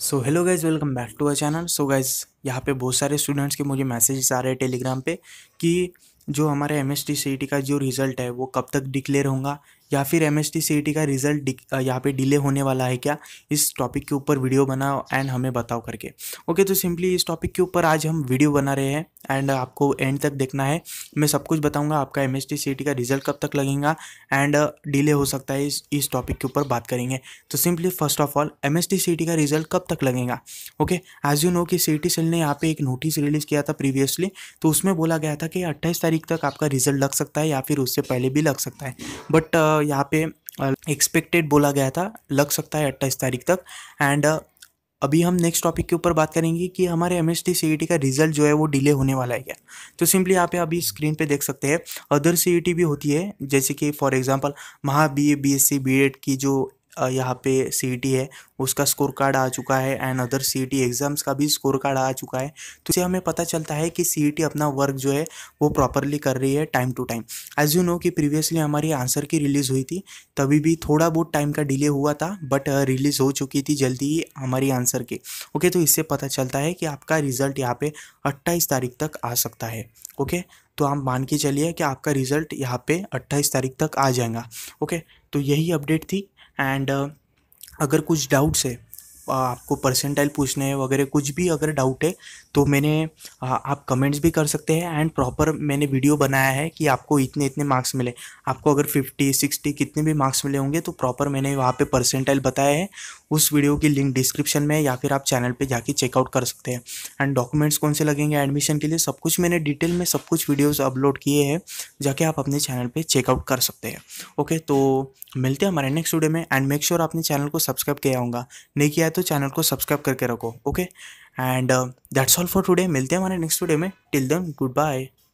So hello guys, welcome back to our channel. So guys, यहाँ पे बहुत सारे स्टूडेंट्स के मुझे मैसेजेस आ रहे हैं टेलीग्राम पे कि जो हमारे MHT CET का जो रिज़ल्ट है वो कब तक डिक्लेयर होगा, या फिर MHT CET का रिज़ल्ट यहाँ पे डिले होने वाला है क्या। इस टॉपिक के ऊपर वीडियो बनाओ एंड हमें बताओ करके। ओके, तो सिंपली इस टॉपिक के ऊपर आज हम वीडियो बना रहे हैं एंड आपको एंड तक देखना है। मैं सब कुछ बताऊंगा, आपका MHT CET का रिज़ल्ट कब तक लगेगा एंड डिले हो सकता है, इस टॉपिक के ऊपर बात करेंगे। तो simply first of all MHT CET का रिज़ल्ट कब तक लगेगा। ओके, एज यू नो कि CET सेल ने यहाँ पर एक नोटिस रिलीज़ किया था प्रीवियसली, तो उसमें बोला गया था कि 28 तारीख तक आपका रिज़ल्ट लग सकता है या फिर उससे पहले भी लग सकता है, बट यहाँ पे एक्सपेक्टेड बोला गया था लग सकता है 28 तारीख तक। एंड अभी हम नेक्स्ट टॉपिक के ऊपर बात करेंगे कि हमारे MHT CET का रिज़ल्ट जो है वो डिले होने वाला है क्या। तो सिंपली यहाँ पे अभी स्क्रीन पे देख सकते हैं अदर CET भी होती है, जैसे कि for example MHA, BSc, BEd की जो यहाँ पे CET है उसका स्कोर कार्ड आ चुका है एंड अदर CET एग्ज़ाम्स का भी स्कोर कार्ड आ चुका है। तो इससे हमें पता चलता है कि CET अपना वर्क जो है वो प्रॉपरली कर रही है time to time. As you know कि प्रीवियसली हमारी आंसर की रिलीज़ हुई थी, तभी भी थोड़ा बहुत टाइम का डिले हुआ था, बट रिलीज़ हो चुकी थी जल्दी ही हमारी आंसर की। ओके, तो इससे पता चलता है कि आपका रिज़ल्ट यहाँ पे 28 तारीख तक आ सकता है। ओके, तो आप मान के चलिए कि आपका रिज़ल्ट यहाँ पे 28 तारीख तक आ जाएगा। ओके, तो यही अपडेट थी। एंड अगर कुछ डाउट्स है, आपको परसेंटाइल पूछने हैं वगैरह, कुछ भी अगर डाउट है तो मैंने आप कमेंट्स भी कर सकते हैं एंड प्रॉपर मैंने वीडियो बनाया है कि आपको इतने इतने मार्क्स मिले, आपको अगर 50, 60 कितने भी मार्क्स मिले होंगे तो प्रॉपर मैंने वहाँ पे परसेंटाइल बताया है। उस वीडियो की लिंक डिस्क्रिप्शन में है या फिर आप चैनल पे जाके चेकआउट कर सकते हैं। एंड डॉक्यूमेंट्स कौन से लगेंगे एडमिशन के लिए, सब कुछ मैंने डिटेल में सब कुछ वीडियोज़ अपलोड किए हैं, जाके आप अपने चैनल पर चेकआउट कर सकते हैं। ओके, तो मिलते हैं हमारे नेक्स्ट वीडियो में एंड मेक श्योर आपने चैनल को सब्सक्राइब किया होगा, नहीं किया तो चैनल को सब्सक्राइब करके रखो। Okay, and that's all for today. मिलते हैं हमारे नेक्स्ट वीडियो में। Till then, good bye.